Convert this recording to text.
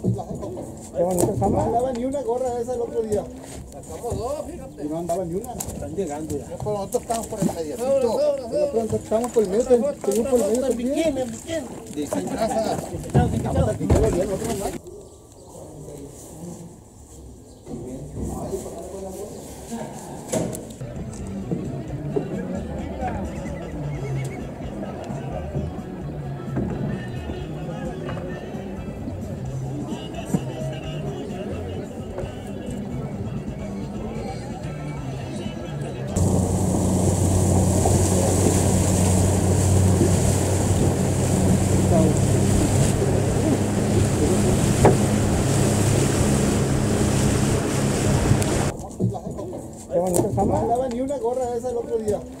Qué bonito, ¿sabes? No andaba ni una gorra esa el otro día. Sacamos dos, fíjate. Y no andaba ni una. Están llegando ya. Nosotros estamos por el mediocito. Nosotros estamos por el medio. Estamos por el medio también. Dicen grasa. Estamos aquí. No andaba ni una gorra esa el otro día.